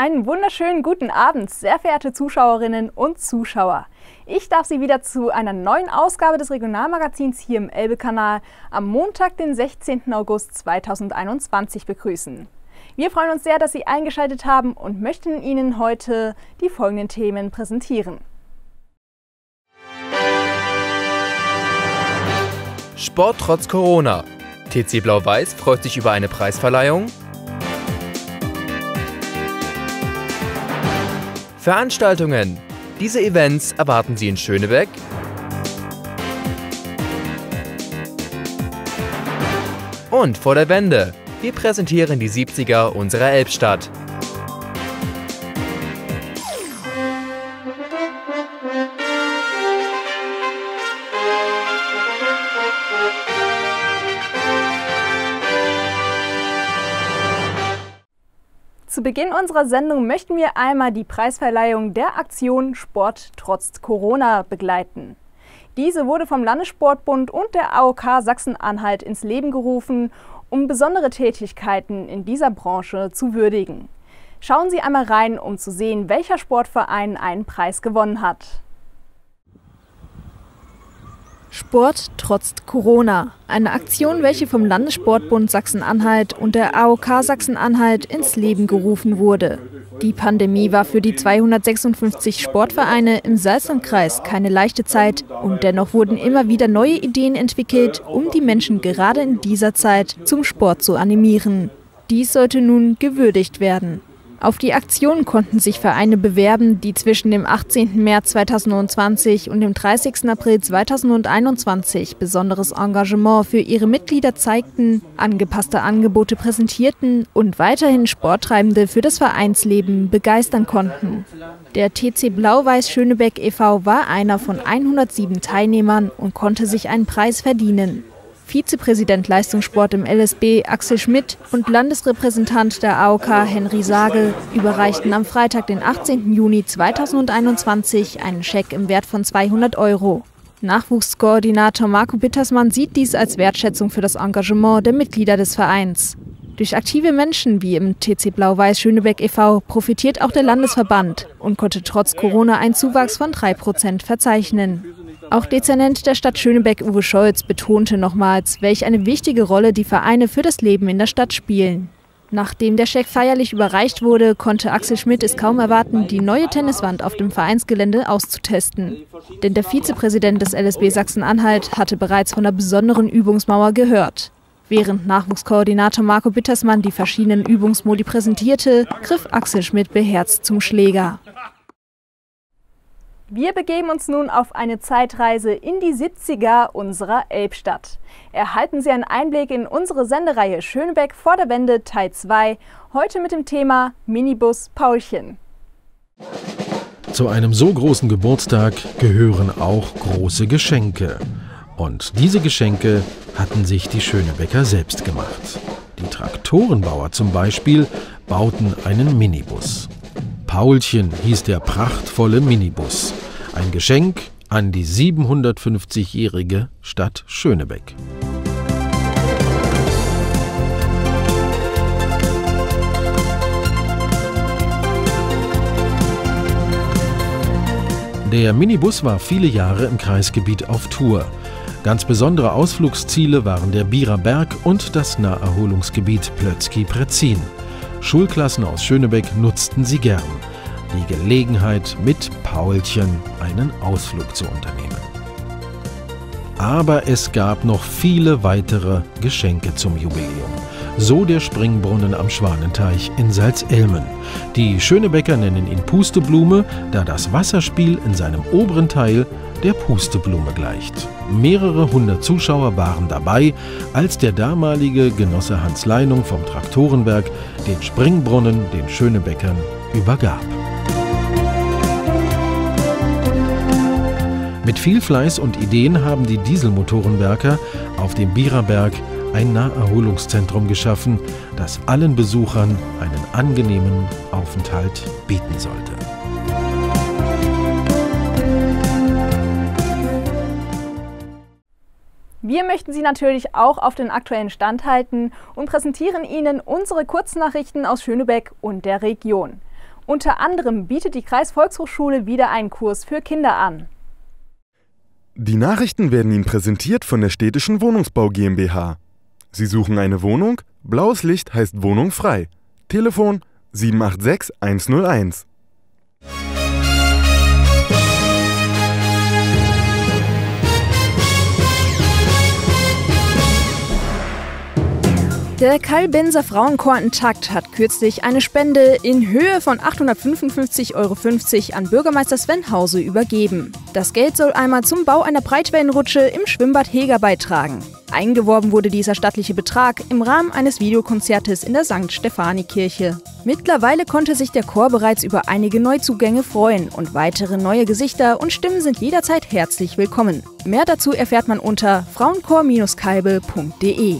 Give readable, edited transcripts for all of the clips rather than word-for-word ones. Einen wunderschönen guten Abend, sehr verehrte Zuschauerinnen und Zuschauer. Ich darf Sie wieder zu einer neuen Ausgabe des Regionalmagazins hier im Elbe-Kanal am Montag, den 16. August 2021 begrüßen. Wir freuen uns sehr, dass Sie eingeschaltet haben und möchten Ihnen heute die folgenden Themen präsentieren. Sport trotz Corona. TC Blau-Weiß freut sich über eine Preisverleihung. Veranstaltungen. Diese Events erwarten Sie in Schönebeck. Und vor der Wende. Wir präsentieren die 70er unserer Elbstadt. Zu Beginn unserer Sendung möchten wir einmal die Preisverleihung der Aktion Sport trotz Corona begleiten. Diese wurde vom Landessportbund und der AOK Sachsen-Anhalt ins Leben gerufen, um besondere Tätigkeiten in dieser Branche zu würdigen. Schauen Sie einmal rein, um zu sehen, welcher Sportverein einen Preis gewonnen hat. Sport trotz Corona. Eine Aktion, welche vom Landessportbund Sachsen-Anhalt und der AOK Sachsen-Anhalt ins Leben gerufen wurde. Die Pandemie war für die 256 Sportvereine im Salzlandkreis keine leichte Zeit und dennoch wurden immer wieder neue Ideen entwickelt, um die Menschen gerade in dieser Zeit zum Sport zu animieren. Dies sollte nun gewürdigt werden. Auf die Aktion konnten sich Vereine bewerben, die zwischen dem 18. März 2020 und dem 30. April 2021 besonderes Engagement für ihre Mitglieder zeigten, angepasste Angebote präsentierten und weiterhin Sporttreibende für das Vereinsleben begeistern konnten. Der TC Blau-Weiß Schönebeck e.V. war einer von 107 Teilnehmern und konnte sich einen Preis verdienen. Vizepräsident Leistungssport im LSB Axel Schmidt und Landesrepräsentant der AOK Henry Sage überreichten am Freitag, den 18. Juni 2021, einen Scheck im Wert von 200 €. Nachwuchskoordinator Marco Bittersmann sieht dies als Wertschätzung für das Engagement der Mitglieder des Vereins. Durch aktive Menschen wie im TC Blau-Weiß Schönebeck e.V. profitiert auch der Landesverband und konnte trotz Corona einen Zuwachs von 3% verzeichnen. Auch Dezernent der Stadt Schönebeck Uwe Scholz betonte nochmals, welch eine wichtige Rolle die Vereine für das Leben in der Stadt spielen. Nachdem der Scheck feierlich überreicht wurde, konnte Axel Schmidt es kaum erwarten, die neue Tenniswand auf dem Vereinsgelände auszutesten. Denn der Vizepräsident des LSB Sachsen-Anhalt hatte bereits von der besonderen Übungsmauer gehört. Während Nachwuchskoordinator Marco Bittersmann die verschiedenen Übungsmodi präsentierte, griff Axel Schmidt beherzt zum Schläger. Wir begeben uns nun auf eine Zeitreise in die 70er unserer Elbstadt. Erhalten Sie einen Einblick in unsere Sendereihe Schönebeck vor der Wende Teil 2, heute mit dem Thema Minibus Paulchen. Zu einem so großen Geburtstag gehören auch große Geschenke. Und diese Geschenke hatten sich die Schönebecker selbst gemacht. Die Traktorenbauer zum Beispiel bauten einen Minibus. Paulchen hieß der prachtvolle Minibus. Ein Geschenk an die 750-jährige Stadt Schönebeck. Der Minibus war viele Jahre im Kreisgebiet auf Tour. Ganz besondere Ausflugsziele waren der Bierer Berg und das Naherholungsgebiet Plötzky-Pretzien. Schulklassen aus Schönebeck nutzten sie gern. Die Gelegenheit, mit Paulchen einen Ausflug zu unternehmen. Aber es gab noch viele weitere Geschenke zum Jubiläum. So der Springbrunnen am Schwanenteich in Salzelmen. Die Schönebecker nennen ihn Pusteblume, da das Wasserspiel in seinem oberen Teil der Pusteblume gleicht. Mehrere hundert Zuschauer waren dabei, als der damalige Genosse Hans Leinung vom Traktorenberg den Springbrunnen den Schönebeckern übergab. Mit viel Fleiß und Ideen haben die Dieselmotorenwerker auf dem Bierer Berg ein Naherholungszentrum geschaffen, das allen Besuchern einen angenehmen Aufenthalt bieten sollte. Wir möchten Sie natürlich auch auf den aktuellen Stand halten und präsentieren Ihnen unsere Kurznachrichten aus Schönebeck und der Region. Unter anderem bietet die Kreisvolkshochschule wieder einen Kurs für Kinder an. Die Nachrichten werden Ihnen präsentiert von der Städtischen Wohnungsbau GmbH. Sie suchen eine Wohnung? Blaues Licht heißt Wohnung frei. Telefon 786 101. Der Kalbenser Frauenchor Intakt hat kürzlich eine Spende in Höhe von 855,50 € an Bürgermeister Sven Hause übergeben. Das Geld soll einmal zum Bau einer Breitwellenrutsche im Schwimmbad Heger beitragen. Eingeworben wurde dieser stattliche Betrag im Rahmen eines Videokonzertes in der St. Stefani-Kirche. Mittlerweile konnte sich der Chor bereits über einige Neuzugänge freuen und weitere neue Gesichter und Stimmen sind jederzeit herzlich willkommen. Mehr dazu erfährt man unter frauenchor-kalbe.de.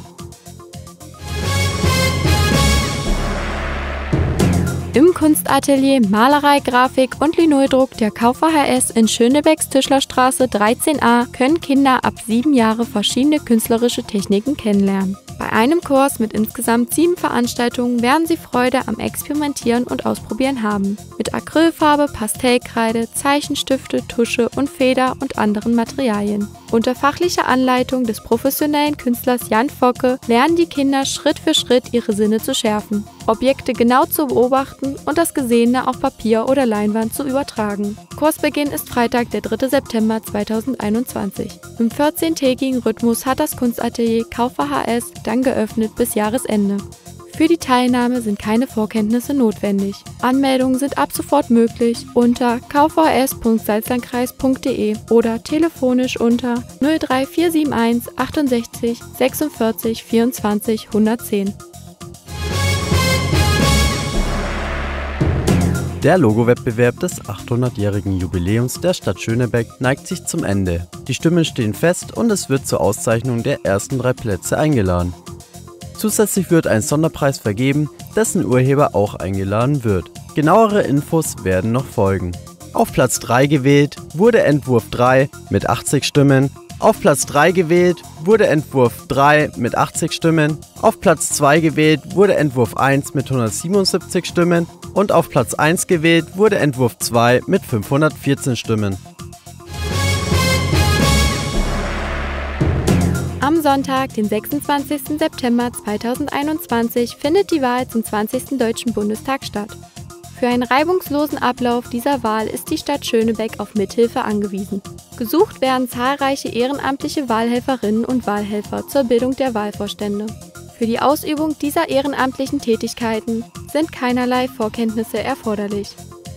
Im Kunstatelier Malerei, Grafik und Linoldruck der KVHS in Schönebecks Tischlerstraße 13a können Kinder ab 7 Jahre verschiedene künstlerische Techniken kennenlernen. Bei einem Kurs mit insgesamt 7 Veranstaltungen werden sie Freude am Experimentieren und Ausprobieren haben. Mit Acrylfarbe, Pastellkreide, Zeichenstifte, Tusche und Feder und anderen Materialien. Unter fachlicher Anleitung des professionellen Künstlers Jan Focke lernen die Kinder Schritt für Schritt ihre Sinne zu schärfen, Objekte genau zu beobachten und das Gesehene auf Papier oder Leinwand zu übertragen. Kursbeginn ist Freitag, der 3. September 2021. Im 14-tägigen Rhythmus hat das Kunstatelier KVHS dann geöffnet bis Jahresende. Für die Teilnahme sind keine Vorkenntnisse notwendig. Anmeldungen sind ab sofort möglich unter kvhs.salzlandkreis.de oder telefonisch unter 03471 68 46 24 110. Der Logowettbewerb des 800-jährigen Jubiläums der Stadt Schönebeck neigt sich zum Ende. Die Stimmen stehen fest und es wird zur Auszeichnung der ersten 3 Plätze eingeladen. Zusätzlich wird ein Sonderpreis vergeben, dessen Urheber auch eingeladen wird. Genauere Infos werden noch folgen. Auf Platz 3 gewählt wurde Entwurf 3 mit 80 Stimmen. Auf Platz 3 gewählt wurde Entwurf 3 mit 80 Stimmen, auf Platz 2 gewählt wurde Entwurf 1 mit 177 Stimmen und auf Platz 1 gewählt wurde Entwurf 2 mit 514 Stimmen. Am Sonntag, den 26. September 2021, findet die Wahl zum 20. Deutschen Bundestag statt. Für einen reibungslosen Ablauf dieser Wahl ist die Stadt Schönebeck auf Mithilfe angewiesen. Gesucht werden zahlreiche ehrenamtliche Wahlhelferinnen und Wahlhelfer zur Bildung der Wahlvorstände. Für die Ausübung dieser ehrenamtlichen Tätigkeiten sind keinerlei Vorkenntnisse erforderlich.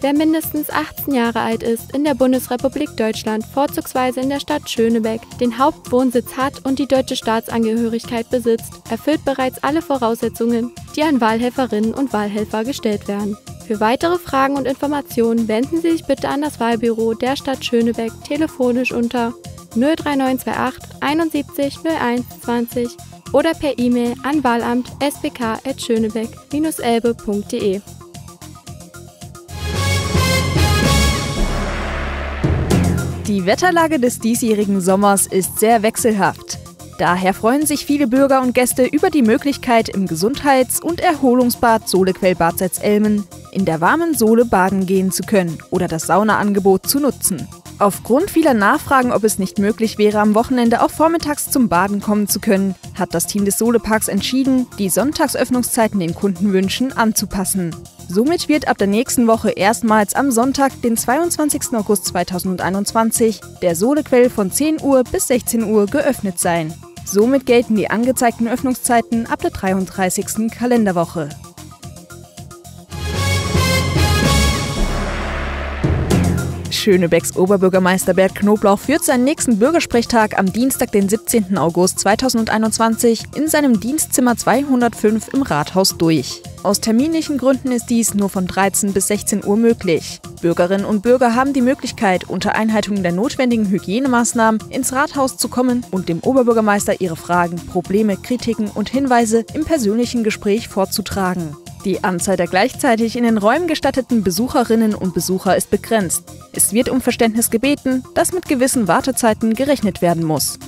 Wer mindestens 18 Jahre alt ist, in der Bundesrepublik Deutschland, vorzugsweise in der Stadt Schönebeck, den Hauptwohnsitz hat und die deutsche Staatsangehörigkeit besitzt, erfüllt bereits alle Voraussetzungen, die an Wahlhelferinnen und Wahlhelfer gestellt werden. Für weitere Fragen und Informationen wenden Sie sich bitte an das Wahlbüro der Stadt Schönebeck telefonisch unter 03928 71 01 20 oder per E-Mail an wahlamt.sbk@schönebeck-elbe.de. Die Wetterlage des diesjährigen Sommers ist sehr wechselhaft. Daher freuen sich viele Bürger und Gäste über die Möglichkeit, im Gesundheits- und Erholungsbad Solequellbad Salzelmen in der warmen Sohle baden gehen zu können oder das Saunaangebot zu nutzen. Aufgrund vieler Nachfragen, ob es nicht möglich wäre, am Wochenende auch vormittags zum Baden kommen zu können, hat das Team des Soleparks entschieden, die Sonntagsöffnungszeiten den Kundenwünschen anzupassen. Somit wird ab der nächsten Woche erstmals am Sonntag, den 22. August 2021, der Solequell von 10 Uhr bis 16 Uhr geöffnet sein. Somit gelten die angezeigten Öffnungszeiten ab der 33. Kalenderwoche. Schönebecks Oberbürgermeister Bert Knoblauch führt seinen nächsten Bürgersprechtag am Dienstag, den 17. August 2021 in seinem Dienstzimmer 205 im Rathaus durch. Aus terminlichen Gründen ist dies nur von 13 bis 16 Uhr möglich. Bürgerinnen und Bürger haben die Möglichkeit, unter Einhaltung der notwendigen Hygienemaßnahmen ins Rathaus zu kommen und dem Oberbürgermeister ihre Fragen, Probleme, Kritiken und Hinweise im persönlichen Gespräch vorzutragen. Die Anzahl der gleichzeitig in den Räumen gestatteten Besucherinnen und Besucher ist begrenzt. Es wird um Verständnis gebeten, dass mit gewissen Wartezeiten gerechnet werden muss.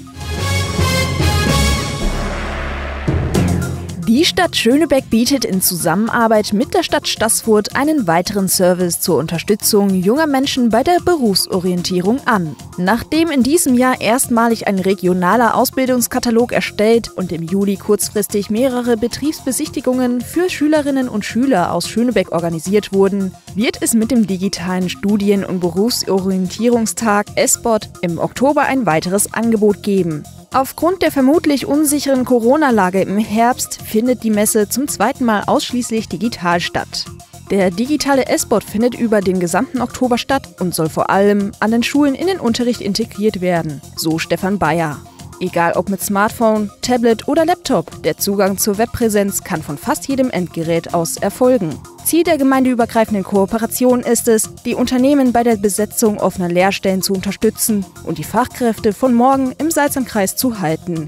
Die Stadt Schönebeck bietet in Zusammenarbeit mit der Stadt Staßfurt einen weiteren Service zur Unterstützung junger Menschen bei der Berufsorientierung an. Nachdem in diesem Jahr erstmalig ein regionaler Ausbildungskatalog erstellt und im Juli kurzfristig mehrere Betriebsbesichtigungen für Schülerinnen und Schüler aus Schönebeck organisiert wurden, wird es mit dem digitalen Studien- und Berufsorientierungstag Esbot im Oktober ein weiteres Angebot geben. Aufgrund der vermutlich unsicheren Corona-Lage im Herbst findet die Messe zum zweiten Mal ausschließlich digital statt. Der digitale Esbot findet über den gesamten Oktober statt und soll vor allem an den Schulen in den Unterricht integriert werden, so Stefan Bayer. Egal ob mit Smartphone, Tablet oder Laptop, der Zugang zur Webpräsenz kann von fast jedem Endgerät aus erfolgen. Ziel der gemeindeübergreifenden Kooperation ist es, die Unternehmen bei der Besetzung offener Lehrstellen zu unterstützen und die Fachkräfte von morgen im Salzlandkreis zu halten.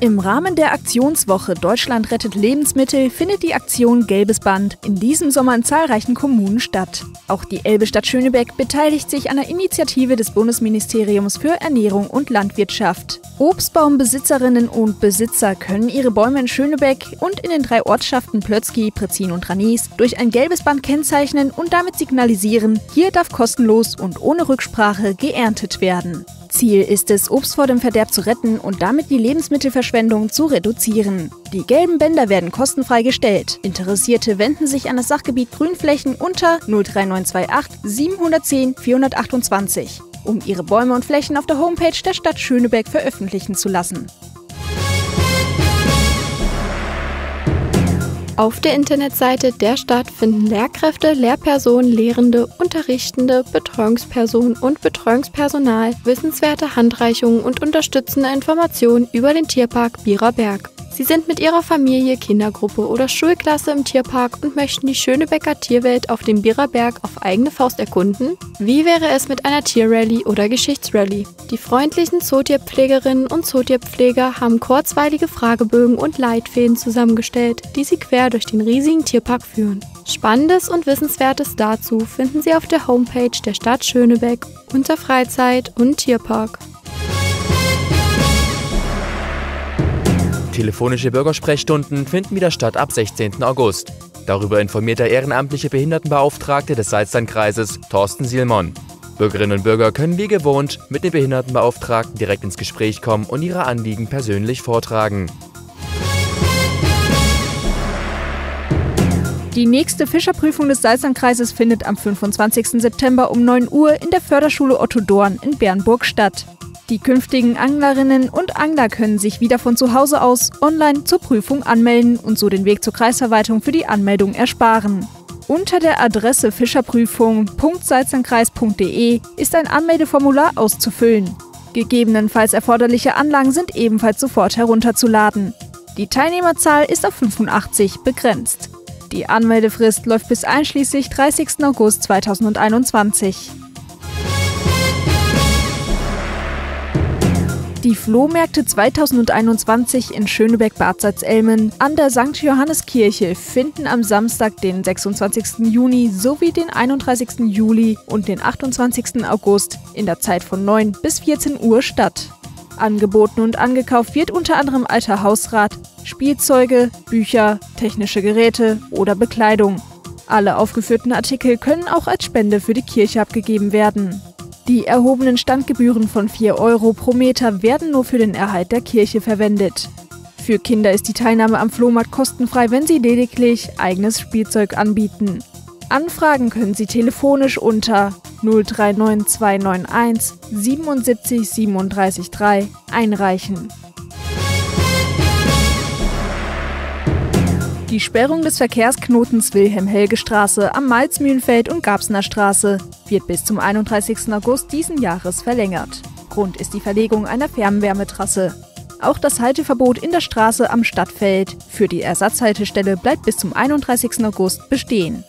Im Rahmen der Aktionswoche Deutschland rettet Lebensmittel findet die Aktion Gelbes Band in diesem Sommer in zahlreichen Kommunen statt. Auch die Elbe-Stadt Schönebeck beteiligt sich an der Initiative des Bundesministeriums für Ernährung und Landwirtschaft. Obstbaumbesitzerinnen und Besitzer können ihre Bäume in Schönebeck und in den 3 Ortschaften Plötzky-Pretzien und Ranis durch ein gelbes Band kennzeichnen und damit signalisieren, hier darf kostenlos und ohne Rücksprache geerntet werden. Ziel ist es, Obst vor dem Verderb zu retten und damit die Lebensmittelverschwendung zu reduzieren. Die gelben Bänder werden kostenfrei gestellt. Interessierte wenden sich an das Sachgebiet Grünflächen unter 03928 710 428. um ihre Bäume und Flächen auf der Homepage der Stadt Schönebeck veröffentlichen zu lassen. Auf der Internetseite der Stadt finden Lehrkräfte, Lehrpersonen, Lehrende, Unterrichtende, Betreuungspersonen und Betreuungspersonal wissenswerte Handreichungen und unterstützende Informationen über den Tierpark Bierer Berg. Sie sind mit ihrer Familie, Kindergruppe oder Schulklasse im Tierpark und möchten die Schönebecker Tierwelt auf dem Bierer Berg auf eigene Faust erkunden? Wie wäre es mit einer Tierrallye oder Geschichtsrallye? Die freundlichen Zootierpflegerinnen und Zootierpfleger haben kurzweilige Fragebögen und Leitfäden zusammengestellt, die sie quer durch den riesigen Tierpark führen. Spannendes und Wissenswertes dazu finden Sie auf der Homepage der Stadt Schönebeck unter Freizeit und Tierpark. Telefonische Bürgersprechstunden finden wieder statt ab 16. August. Darüber informiert der ehrenamtliche Behindertenbeauftragte des Salzlandkreises, Thorsten Sielmann. Bürgerinnen und Bürger können wie gewohnt mit den Behindertenbeauftragten direkt ins Gespräch kommen und ihre Anliegen persönlich vortragen. Die nächste Fischerprüfung des Salzlandkreises findet am 25. September um 9 Uhr in der Förderschule Otto Dorn in Bernburg statt. Die künftigen Anglerinnen und Angler können sich wieder von zu Hause aus online zur Prüfung anmelden und so den Weg zur Kreisverwaltung für die Anmeldung ersparen. Unter der Adresse fischerprüfung.salzlandkreis.de ist ein Anmeldeformular auszufüllen. Gegebenenfalls erforderliche Anlagen sind ebenfalls sofort herunterzuladen. Die Teilnehmerzahl ist auf 85 begrenzt. Die Anmeldefrist läuft bis einschließlich 30. August 2021. Die Flohmärkte 2021 in Schönebeck-Bad Salzelmen an der St. Johanneskirche finden am Samstag, den 26. Juni sowie den 31. Juli und den 28. August in der Zeit von 9 bis 14 Uhr statt. Angeboten und angekauft wird unter anderem alter Hausrat, Spielzeuge, Bücher, technische Geräte oder Bekleidung. Alle aufgeführten Artikel können auch als Spende für die Kirche abgegeben werden. Die erhobenen Standgebühren von 4 € pro Meter werden nur für den Erhalt der Kirche verwendet. Für Kinder ist die Teilnahme am Flohmarkt kostenfrei, wenn sie lediglich eigenes Spielzeug anbieten. Anfragen können Sie telefonisch unter 039291 77 37 3 einreichen. Die Sperrung des Verkehrsknotens Wilhelm-Helge-Straße am Malzmühlenfeld und Gabsner Straße wird bis zum 31. August diesen Jahres verlängert. Grund ist die Verlegung einer Fernwärmetrasse. Auch das Halteverbot in der Straße am Stadtfeld für die Ersatzhaltestelle bleibt bis zum 31. August bestehen.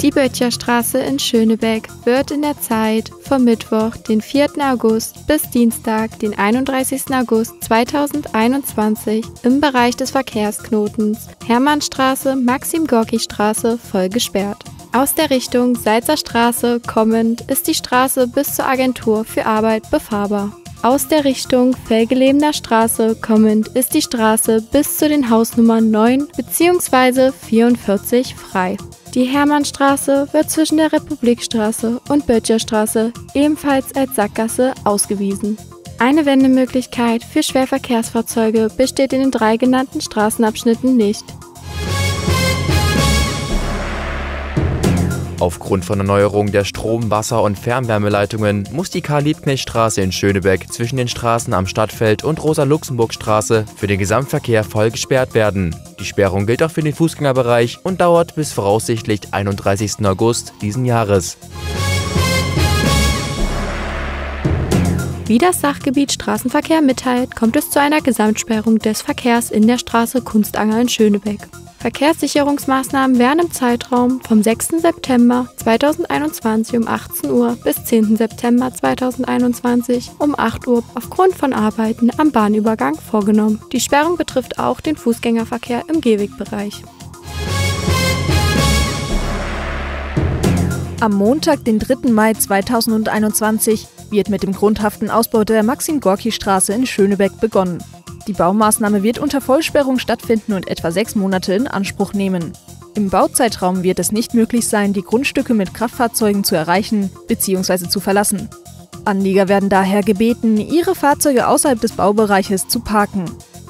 Die Böttcherstraße in Schönebeck wird in der Zeit vom Mittwoch, den 4. August bis Dienstag, den 31. August 2021 im Bereich des Verkehrsknotens Hermannstraße-Maxim-Gorki-Straße voll gesperrt. Aus der Richtung Salzer Straße kommend ist die Straße bis zur Agentur für Arbeit befahrbar. Aus der Richtung Felgelehmner Straße kommend ist die Straße bis zu den Hausnummern 9 bzw. 44 frei. Die Hermannstraße wird zwischen der Republikstraße und Böttcherstraße ebenfalls als Sackgasse ausgewiesen. Eine Wendemöglichkeit für Schwerverkehrsfahrzeuge besteht in den 3 genannten Straßenabschnitten nicht. Aufgrund von Erneuerung der Strom-, Wasser- und Fernwärmeleitungen muss die Karl-Liebknecht-Straße in Schönebeck zwischen den Straßen am Stadtfeld und Rosa-Luxemburg-Straße für den Gesamtverkehr voll gesperrt werden. Die Sperrung gilt auch für den Fußgängerbereich und dauert bis voraussichtlich 31. August diesen Jahres. Wie das Sachgebiet Straßenverkehr mitteilt, kommt es zu einer Gesamtsperrung des Verkehrs in der Straße Kunstanger in Schönebeck. Verkehrssicherungsmaßnahmen werden im Zeitraum vom 6. September 2021 um 18 Uhr bis 10. September 2021 um 8 Uhr aufgrund von Arbeiten am Bahnübergang vorgenommen. Die Sperrung betrifft auch den Fußgängerverkehr im Gehwegbereich. Am Montag, den 3. Mai 2021, wird mit dem grundhaften Ausbau der Maxim-Gorki-Straße in Schönebeck begonnen. Die Baumaßnahme wird unter Vollsperrung stattfinden und etwa 6 Monate in Anspruch nehmen. Im Bauzeitraum wird es nicht möglich sein, die Grundstücke mit Kraftfahrzeugen zu erreichen bzw. zu verlassen. Anlieger werden daher gebeten, ihre Fahrzeuge außerhalb des Baubereiches zu parken.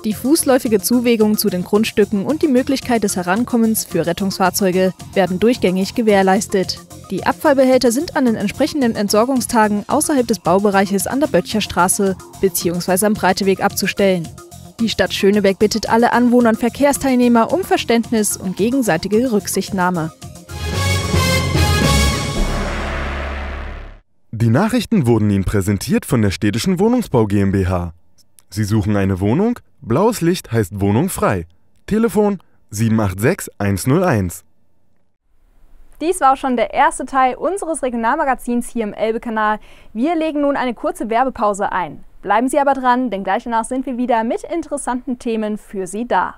Die fußläufige Zuwegung zu den Grundstücken und die Möglichkeit des Herankommens für Rettungsfahrzeuge werden durchgängig gewährleistet. Die Abfallbehälter sind an den entsprechenden Entsorgungstagen außerhalb des Baubereiches an der Böttcherstraße bzw. am Breiteweg abzustellen. Die Stadt Schönebeck bittet alle Anwohner und Verkehrsteilnehmer um Verständnis und gegenseitige Rücksichtnahme. Die Nachrichten wurden Ihnen präsentiert von der Städtischen Wohnungsbau GmbH. Sie suchen eine Wohnung? Blaues Licht heißt Wohnung frei. Telefon 786 101. Dies war auch schon der erste Teil unseres Regionalmagazins hier im Elbe-Kanal. Wir legen nun eine kurze Werbepause ein. Bleiben Sie aber dran, denn gleich danach sind wir wieder mit interessanten Themen für Sie da.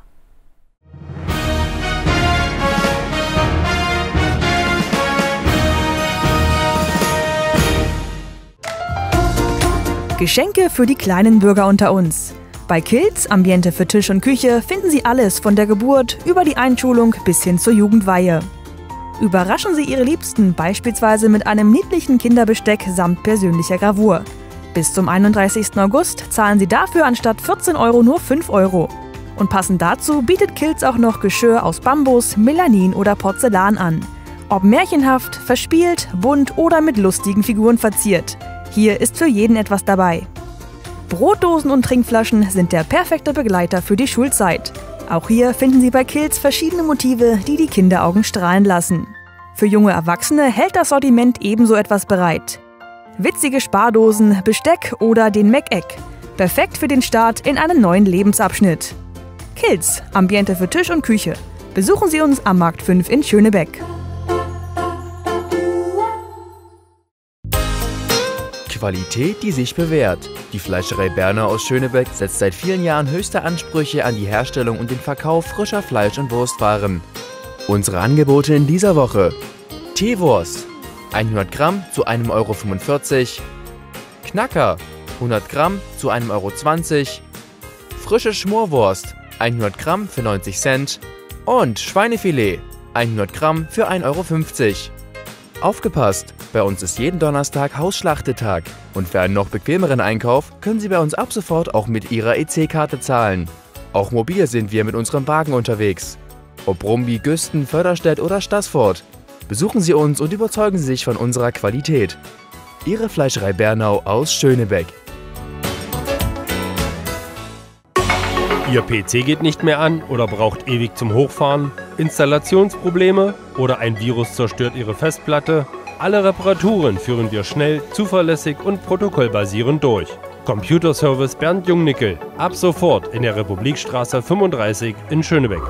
Geschenke für die kleinen Bürger unter uns. Bei Kils, Ambiente für Tisch und Küche, finden Sie alles von der Geburt über die Einschulung bis hin zur Jugendweihe. Überraschen Sie Ihre Liebsten beispielsweise mit einem niedlichen Kinderbesteck samt persönlicher Gravur. Bis zum 31. August zahlen Sie dafür anstatt 14 € nur 5 €. Und passend dazu bietet Kils auch noch Geschirr aus Bambus, Melanin oder Porzellan an. Ob märchenhaft, verspielt, bunt oder mit lustigen Figuren verziert. Hier ist für jeden etwas dabei. Brotdosen und Trinkflaschen sind der perfekte Begleiter für die Schulzeit. Auch hier finden Sie bei Kils verschiedene Motive, die die Kinderaugen strahlen lassen. Für junge Erwachsene hält das Sortiment ebenso etwas bereit. Witzige Spardosen, Besteck oder den Meck-Eck. Perfekt für den Start in einen neuen Lebensabschnitt. Kils, Ambiente für Tisch und Küche. Besuchen Sie uns am Markt 5 in Schönebeck. Qualität, die sich bewährt. Die Fleischerei Berner aus Schönebeck setzt seit vielen Jahren höchste Ansprüche an die Herstellung und den Verkauf frischer Fleisch- und Wurstwaren. Unsere Angebote in dieser Woche: Teewurst 100 Gramm zu 1,45 €, Knacker 100 Gramm zu 1,20 €, frische Schmorwurst 100 Gramm für 90 Cent und Schweinefilet 100 Gramm für 1,50 €. Aufgepasst! Bei uns ist jeden Donnerstag Hausschlachtetag. Und für einen noch bequemeren Einkauf können Sie bei uns ab sofort auch mit Ihrer EC-Karte zahlen. Auch mobil sind wir mit unserem Wagen unterwegs. Ob Rumbi, Güsten, Förderstedt oder Staßfurt. Besuchen Sie uns und überzeugen Sie sich von unserer Qualität. Ihre Fleischerei Bernau aus Schönebeck. Ihr PC geht nicht mehr an oder braucht ewig zum Hochfahren? Installationsprobleme oder ein Virus zerstört Ihre Festplatte? Alle Reparaturen führen wir schnell, zuverlässig und protokollbasierend durch. Computerservice Bernd Jungnickel. Ab sofort in der Republikstraße 35 in Schönebeck.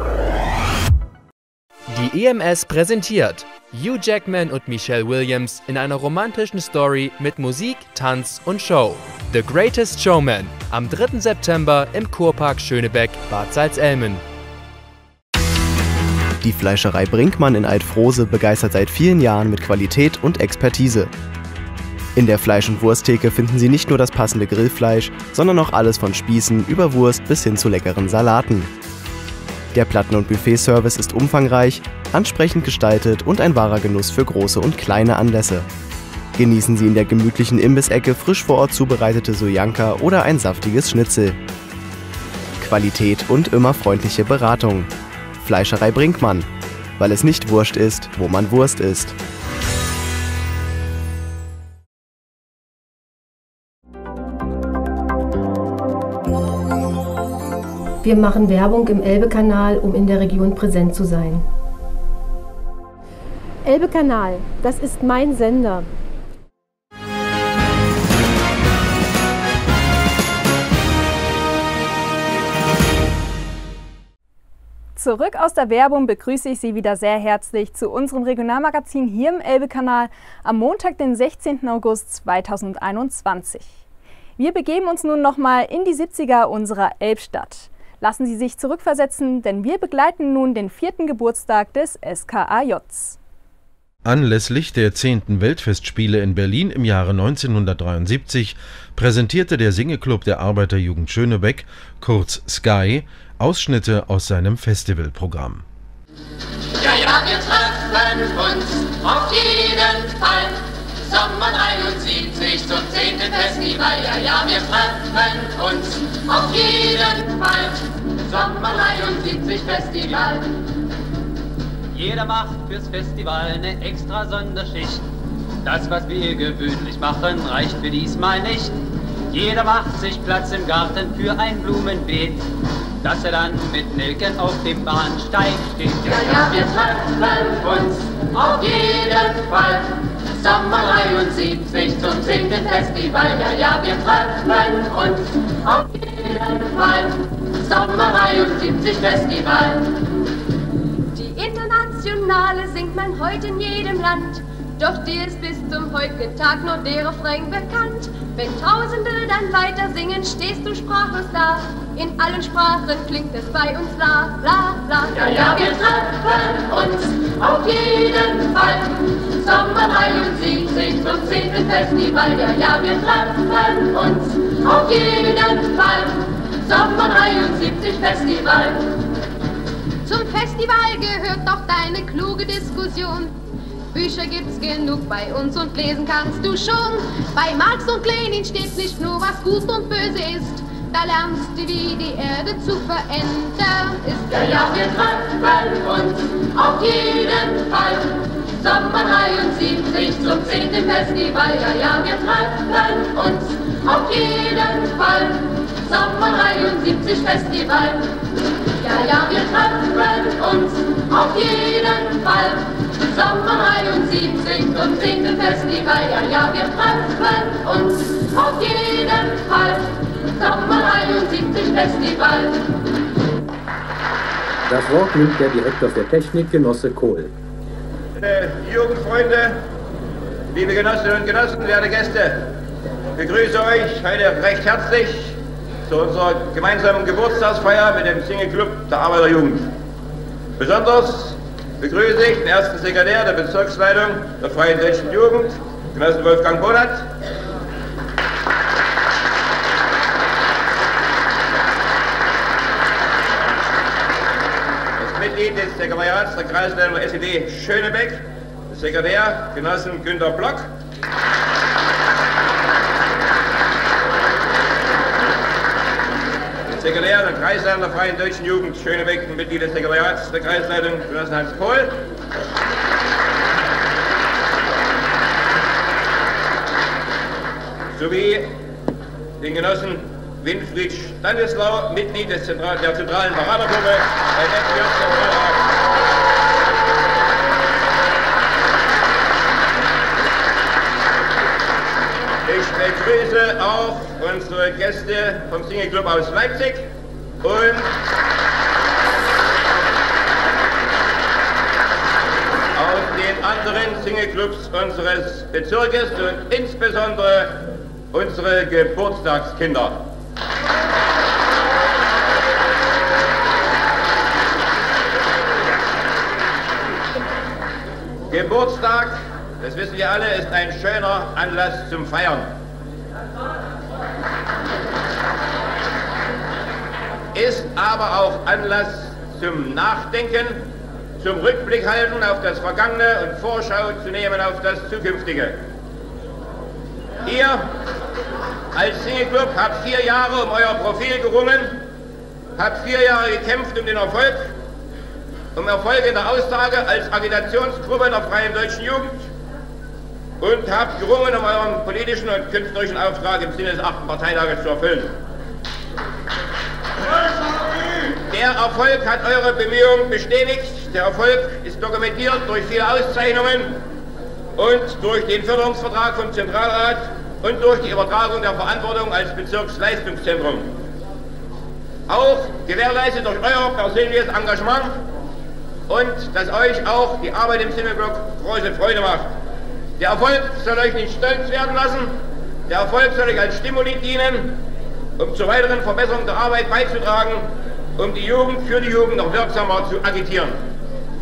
Die EMS präsentiert Hugh Jackman und Michelle Williams in einer romantischen Story mit Musik, Tanz und Show. The Greatest Showman am 3. September im Kurpark Schönebeck, Bad Salzelmen. Die Fleischerei Brinkmann in Eidfrose begeistert seit vielen Jahren mit Qualität und Expertise. In der Fleisch- und Wursttheke finden Sie nicht nur das passende Grillfleisch, sondern auch alles von Spießen über Wurst bis hin zu leckeren Salaten. Der Platten- und Buffet-Service ist umfangreich, ansprechend gestaltet und ein wahrer Genuss für große und kleine Anlässe. Genießen Sie in der gemütlichen Imbissecke frisch vor Ort zubereitete Sojanka oder ein saftiges Schnitzel. Qualität und immer freundliche Beratung. Fleischerei Brinkmann, weil es nicht Wurst ist, wo man Wurst isst. Wir machen Werbung im Elbe-Kanal, um in der Region präsent zu sein. Elbe-Kanal, das ist mein Sender. Zurück aus der Werbung begrüße ich Sie wieder sehr herzlich zu unserem Regionalmagazin hier im Elbe-Kanal am Montag, den 16. August 2021. Wir begeben uns nun nochmal in die 70er unserer Elbstadt. Lassen Sie sich zurückversetzen, denn wir begleiten nun den 4. Geburtstag des SKAJs. Anlässlich der 10. Weltfestspiele in Berlin im Jahre 1973 präsentierte der Singeclub der Arbeiterjugend Schönebeck, kurz Sky, Ausschnitte aus seinem Festivalprogramm. Ja, wir treffen uns auf jeden Fall. Sommer 71 zum 10. Festival, ja, wir treffen uns auf jeden Fall. Sommer 71 Festival. Jeder macht fürs Festival eine extra Sonderschicht. Das, was wir gewöhnlich machen, reicht für diesmal nicht. Jeder macht sich Platz im Garten für ein Blumenbeet, dass er dann mit Nelken auf dem Bahnsteig steht. Ja, wir treffen uns auf jeden Fall. Sommer 73 zum 10. Festival, ja, wir treffen uns auf jeden Fall, Sommer 73 Festival. Die Internationale singt man heute in jedem Land, doch die ist bis zum heutigen Tag nur der Refrain bekannt. Wenn Tausende dann weiter singen, stehst du sprachlos da, in allen Sprachen klingt es bei uns la, la, la. Ja, wir treffen uns auf jeden Fall. Sommer 73 zum 10. Festival, ja, wir treffen uns auf jeden Fall. Sommer 73 Festival. Zum Festival gehört doch deine kluge Diskussion. Bücher gibt's genug bei uns und lesen kannst du schon. Bei Marx und Lenin steht nicht nur, was gut und böse ist. Da lernst du, wie die Erde zu verändern ist. Ja, wir treffen uns auf jeden Fall. Sommer 73 zum 10. Festival, ja, wir treffen uns auf jeden Fall. Sommer 73 Festival, ja, wir treffen uns auf jeden Fall. Sommer 73 zum 10. Festival, ja, wir treffen uns auf jeden Fall. Sommer 73 Festival. Das Wort nimmt der Direktor für Technik, Genosse Kohl. Jugendfreunde, liebe Genossinnen und Genossen, werte Gäste, ich begrüße euch heute recht herzlich zu unserer gemeinsamen Geburtstagsfeier mit dem Singeclub der Arbeiterjugend. Besonders begrüße ich den ersten Sekretär der Bezirksleitung der Freien Deutschen Jugend, Genossen Wolfgang Bonat. Des Sekretariats der Kreisleitung der SED Schönebeck, der Sekretär Genossen Günter Block. Der Sekretär der Kreisleitung der Freien Deutschen Jugend Schönebeck, ein Mitglied des Sekretariats der Kreisleitung Genossen Hans Kohl. Sowie den Genossen Winfried Stanislau, Mitglied der zentralen Beratergruppe bei der FDJ Zentralrat. Ich begrüße auch unsere Gäste vom Singeclub aus Leipzig und aus den anderen Singeclubs unseres Bezirkes und insbesondere unsere Geburtstagskinder. Geburtstag, das wissen wir alle, ist ein schöner Anlass zum Feiern. Ist aber auch Anlass zum Nachdenken, zum Rückblick halten auf das Vergangene und Vorschau zu nehmen auf das Zukünftige. Ihr als Single-Club habt 4 Jahre um euer Profil gerungen, habt 4 Jahre gekämpft um den Erfolg, um Erfolg in der Aussage als Agitationsgruppe der Freien Deutschen Jugend und habt gerungen, um euren politischen und künstlerischen Auftrag im Sinne des 8. Parteitages zu erfüllen. Der Erfolg hat eure Bemühungen bestätigt. Der Erfolg ist dokumentiert durch viele Auszeichnungen und durch den Förderungsvertrag vom Zentralrat und durch die Übertragung der Verantwortung als Bezirksleistungszentrum. Auch gewährleistet durch euer persönliches Engagement und dass euch auch die Arbeit im Single-Club große Freude macht. Der Erfolg soll euch nicht stolz werden lassen. Der Erfolg soll euch als Stimuli dienen, um zur weiteren Verbesserung der Arbeit beizutragen, um die Jugend für die Jugend noch wirksamer zu agitieren.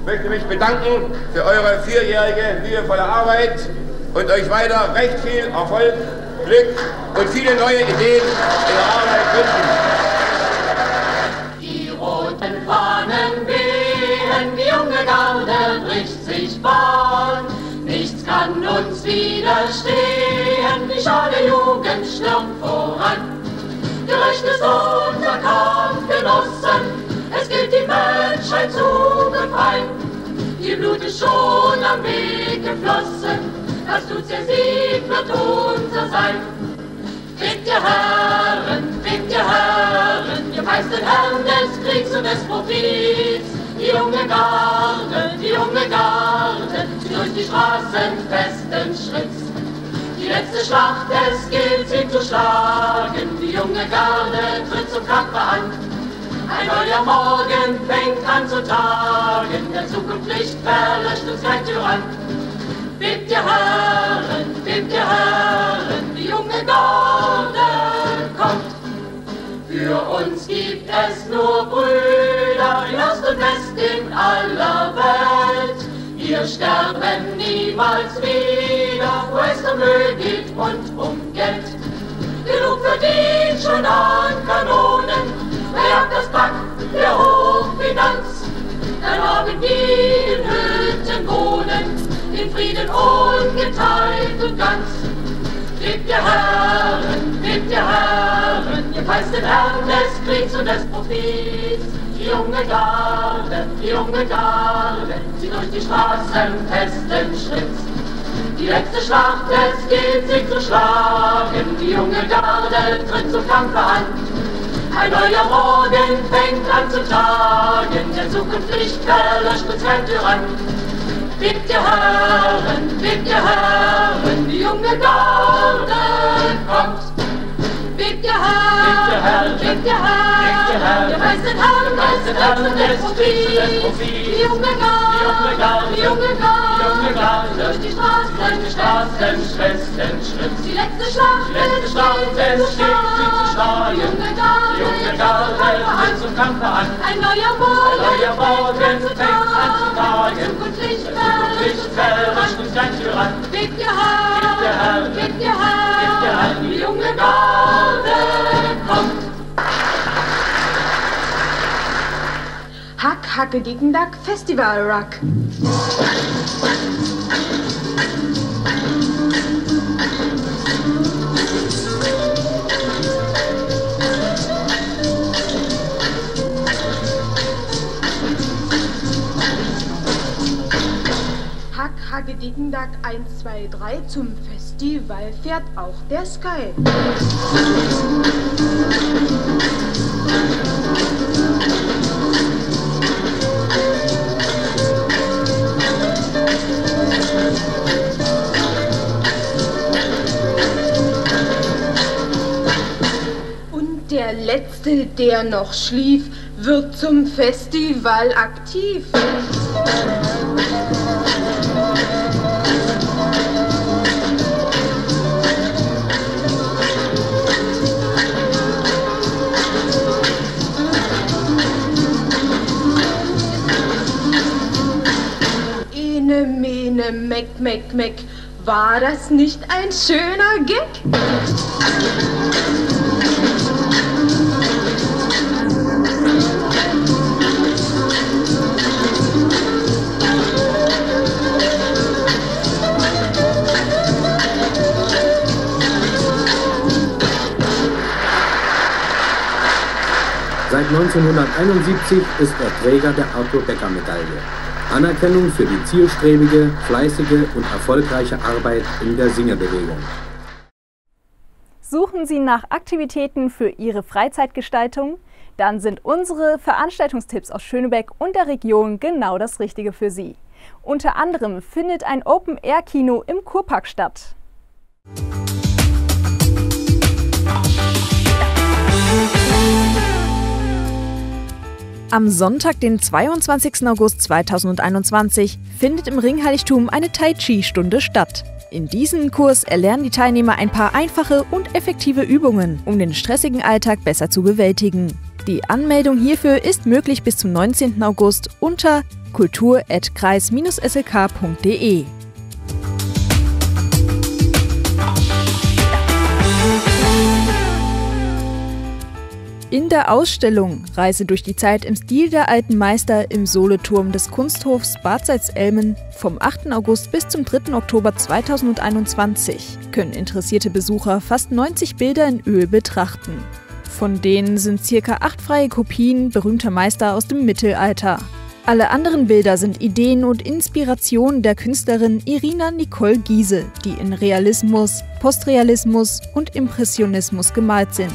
Ich möchte mich bedanken für eure 4-jährige, mühevolle Arbeit und euch weiter recht viel Erfolg, Glück und viele neue Ideen in der Arbeit wünschen. Die roten Fahnen wehen, die junge Garde bricht sich Bahn. Nichts kann uns widerstehen, die schale Jugend stürmt voran. Gerecht ist unser Kampf, Genossen, es gilt die Menschheit zu befreien. Ihr Blut ist schon am Weg geflossen, das tut's der Sieg, wird unser sein. Kriegt ihr Herren, ihr preist den Herrn des Kriegs und des Profits. Die junge Garde, zieht durch die Straßen festen Schritts. Die letzte Schlacht, es gilt sie zu schlagen, die junge Garde tritt zum Kampfe an. Ein neuer Morgen fängt an zu tagen, der Zukunft Licht verlöscht uns kein Tyrann. Webt ihr Herren, die junge Garde kommt. Für uns gibt es nur Brüder in Ost und West, in aller Welt. Wir sterben niemals wieder, wo es um Müll geht und um Geld. Genug verdient schon an Kanonen, wer jagt das Pack der Hochfinanz. Dann haben die in Hütten wohnen, in Frieden ungeteilt und ganz. Lebt ihr Herren, ihr preist den Herrn des Kriegs und des Profits. Die junge Garde, zieht durch die Straßen festen Schritts. Die letzte Schlacht, es gilt sie zu schlagen, die junge Garde tritt zum Kampfe an. Ein neuer Morgen fängt an zu tagen, der Zukunft Licht verlöscht uns kein Tyrann. Webt ihr Herren, die junge Garde kommt. Webt ihr Herren, webt ihr Herren, ihr preist den Herrn des Kriegs und des Profits. Die junge Garde, die junge Garde, durch die Straßen festen Schritts. Die letzte Schlacht, es gilt sie zu schlagen, die junge Garde tritt zum Kampfe an. Ein neuer Morgen fängt an zu tagen, Zukunft verlöscht uns kein Tyrann. Webt ihr Herren, webt ihr Herren, die junge Garde. Hack, Hacke, Dicken, Dack, Festival Rock. Hack, Hacke, Dicken, Dack, 1, 2, 3, zum Festival fährt auch der Sky. Und der Letzte, der noch schlief, wird zum Festival aktiv. Mene, Meck, meck, meck. War das nicht ein schöner Gig? Seit 1971 ist er Träger der Arthur-Becker-Medaille. Anerkennung für die zielstrebige, fleißige und erfolgreiche Arbeit in der Singerbewegung. Suchen Sie nach Aktivitäten für Ihre Freizeitgestaltung? Dann sind unsere Veranstaltungstipps aus Schönebeck und der Region genau das Richtige für Sie. Unter anderem findet ein Open-Air-Kino im Kurpark statt. Am Sonntag, den 22. August 2021, findet im Ringheiligtum eine Tai-Chi-Stunde statt. In diesem Kurs erlernen die Teilnehmer ein paar einfache und effektive Übungen, um den stressigen Alltag besser zu bewältigen. Die Anmeldung hierfür ist möglich bis zum 19. August unter kultur@kreis-slk.de. In der Ausstellung Reise durch die Zeit im Stil der alten Meister im Soleturm des Kunsthofs Bad Salzelmen vom 8. August bis zum 3. Oktober 2021 können interessierte Besucher fast 90 Bilder in Öl betrachten. Von denen sind ca. 8 freie Kopien berühmter Meister aus dem Mittelalter. Alle anderen Bilder sind Ideen und Inspirationen der Künstlerin Irina Nicole Giese, die in Realismus, Postrealismus und Impressionismus gemalt sind.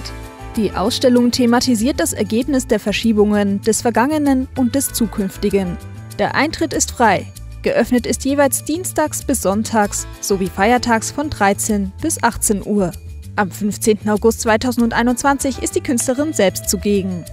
Die Ausstellung thematisiert das Ergebnis der Verschiebungen des Vergangenen und des Zukünftigen. Der Eintritt ist frei. Geöffnet ist jeweils dienstags bis sonntags sowie feiertags von 13 bis 18 Uhr. Am 15. August 2021 ist die Künstlerin selbst zugegen.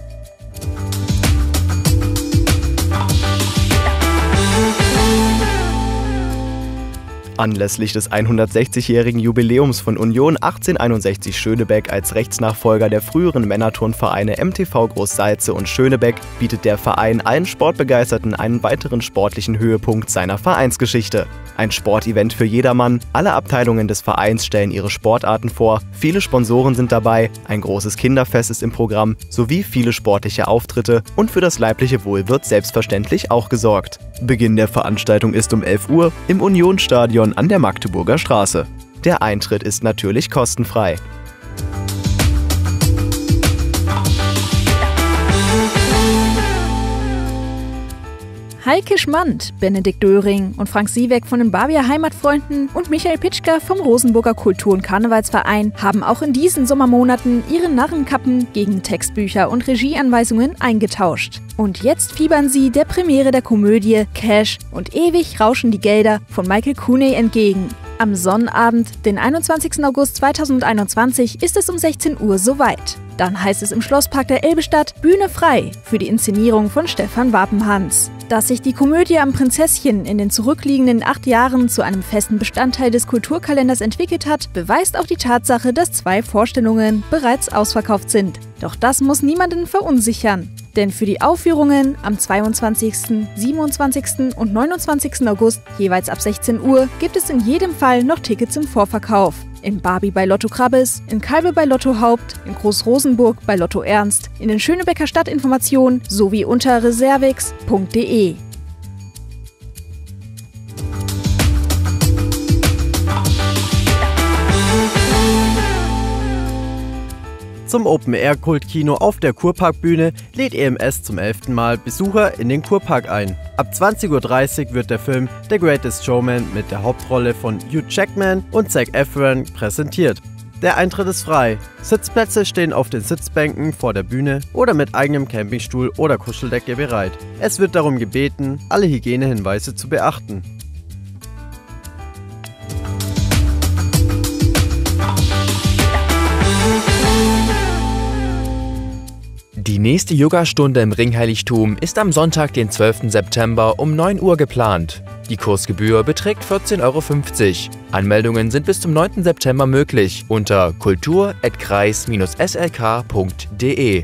Anlässlich des 160-jährigen Jubiläums von Union 1861 Schönebeck als Rechtsnachfolger der früheren Männerturnvereine MTV Groß-Salze und Schönebeck bietet der Verein allen Sportbegeisterten einen weiteren sportlichen Höhepunkt seiner Vereinsgeschichte. Ein Sportevent für jedermann, alle Abteilungen des Vereins stellen ihre Sportarten vor, viele Sponsoren sind dabei, ein großes Kinderfest ist im Programm, sowie viele sportliche Auftritte und für das leibliche Wohl wird selbstverständlich auch gesorgt. Beginn der Veranstaltung ist um 11 Uhr im Unionsstadion an der Magdeburger Straße. Der Eintritt ist natürlich kostenfrei. Heike Schmand, Benedikt Döring und Frank Sieweck von den Barbier Heimatfreunden und Michael Pitschka vom Rosenburger Kultur- und Karnevalsverein haben auch in diesen Sommermonaten ihre Narrenkappen gegen Textbücher und Regieanweisungen eingetauscht. Und jetzt fiebern sie der Premiere der Komödie Cash und ewig rauschen die Gelder von Michael Cooney entgegen. Am Sonnabend, den 21. August 2021, ist es um 16 Uhr soweit. Dann heißt es im Schlosspark der Elbestadt Bühne frei für die Inszenierung von Stefan Wapenhans. Dass sich die Komödie am Prinzesschen in den zurückliegenden 8 Jahren zu einem festen Bestandteil des Kulturkalenders entwickelt hat, beweist auch die Tatsache, dass 2 Vorstellungen bereits ausverkauft sind. Doch das muss niemanden verunsichern. Denn für die Aufführungen am 22., 27. und 29. August jeweils ab 16 Uhr gibt es in jedem Fall noch Tickets im Vorverkauf. In Barbie bei Lotto Krabbes, in Kalbe bei Lotto Haupt, in Groß-Rosenburg bei Lotto Ernst, in den Schönebecker Stadtinformationen sowie unter reservix.de. Zum Open-Air-Kultkino auf der Kurparkbühne lädt EMS zum 11. Mal Besucher in den Kurpark ein. Ab 20.30 Uhr wird der Film The Greatest Showman mit der Hauptrolle von Hugh Jackman und Zac Efron präsentiert. Der Eintritt ist frei. Sitzplätze stehen auf den Sitzbänken vor der Bühne oder mit eigenem Campingstuhl oder Kuscheldecke bereit. Es wird darum gebeten, alle Hygienehinweise zu beachten. Die nächste Yogastunde im Ringheiligtum ist am Sonntag, den 12. September um 9 Uhr geplant. Die Kursgebühr beträgt 14,50 €. Anmeldungen sind bis zum 9. September möglich unter kultur@kreis-slk.de.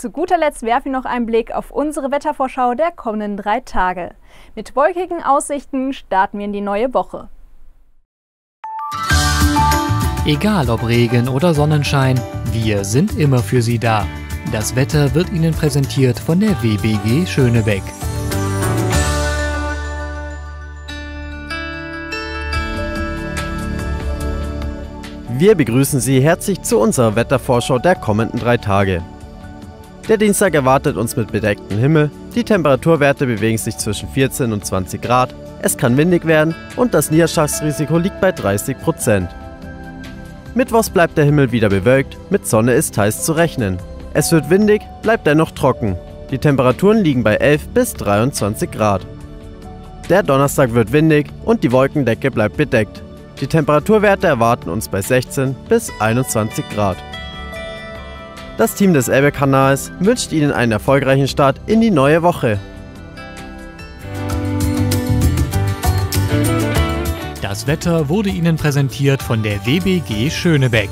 Zu guter Letzt werfen wir noch einen Blick auf unsere Wettervorschau der kommenden 3 Tage. Mit wolkigen Aussichten starten wir in die neue Woche. Egal ob Regen oder Sonnenschein, wir sind immer für Sie da. Das Wetter wird Ihnen präsentiert von der WBG Schönebeck. Wir begrüßen Sie herzlich zu unserer Wettervorschau der kommenden 3 Tage. Der Dienstag erwartet uns mit bedecktem Himmel, die Temperaturwerte bewegen sich zwischen 14 und 20 Grad, es kann windig werden und das Niederschlagsrisiko liegt bei 30%. Mittwochs bleibt der Himmel wieder bewölkt, mit Sonne ist teils zu rechnen. Es wird windig, bleibt dennoch trocken. Die Temperaturen liegen bei 11 bis 23 Grad. Der Donnerstag wird windig und die Wolkendecke bleibt bedeckt. Die Temperaturwerte erwarten uns bei 16 bis 21 Grad. Das Team des Elbe-Kanals wünscht Ihnen einen erfolgreichen Start in die neue Woche. Das Wetter wurde Ihnen präsentiert von der WBG Schönebeck.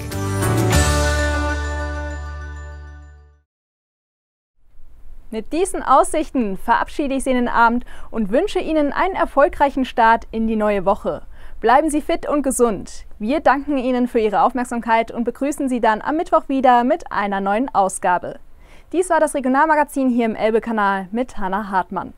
Mit diesen Aussichten verabschiede ich Sie in den Abend und wünsche Ihnen einen erfolgreichen Start in die neue Woche. Bleiben Sie fit und gesund. Wir danken Ihnen für Ihre Aufmerksamkeit und begrüßen Sie dann am Mittwoch wieder mit einer neuen Ausgabe. Dies war das Regionalmagazin hier im Elbe-Kanal mit Hannah Hartmann.